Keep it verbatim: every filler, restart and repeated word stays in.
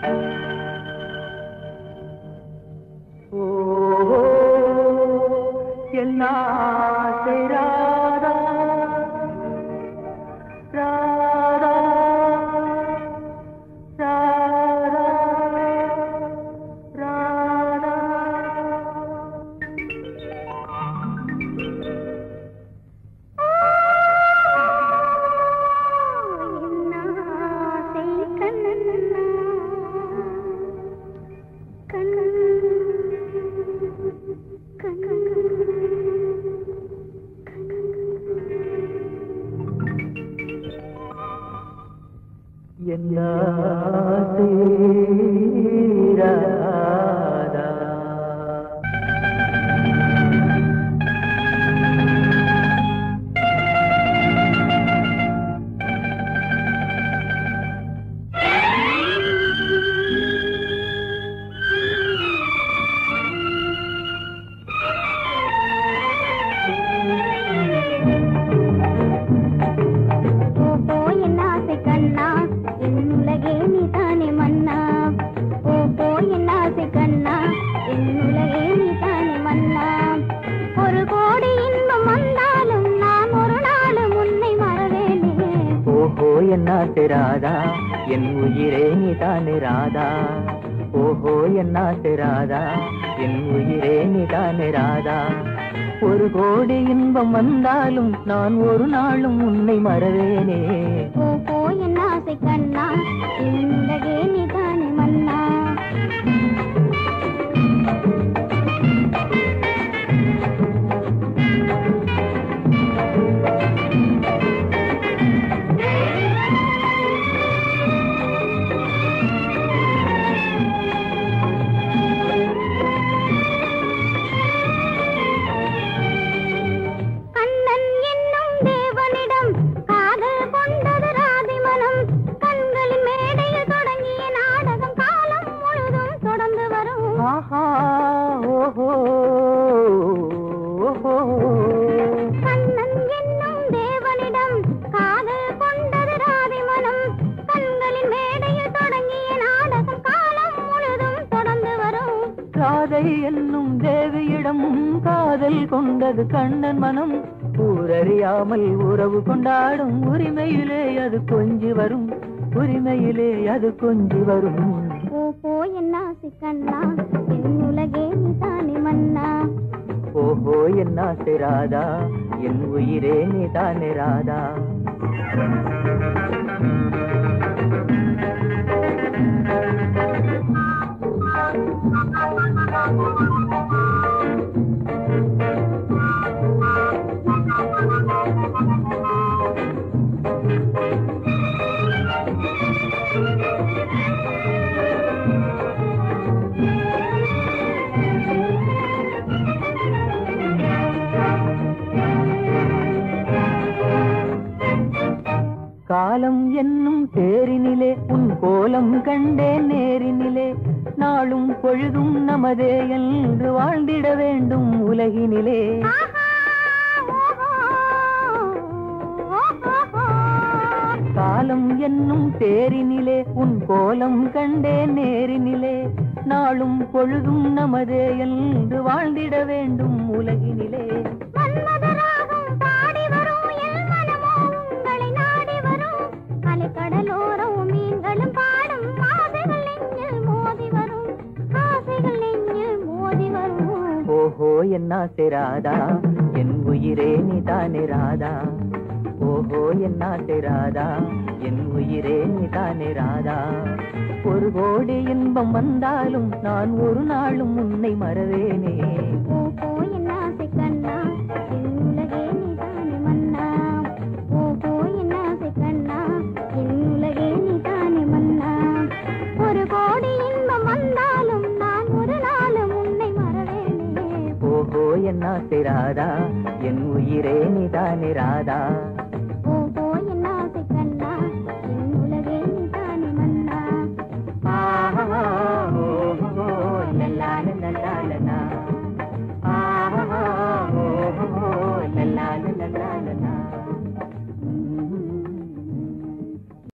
Radha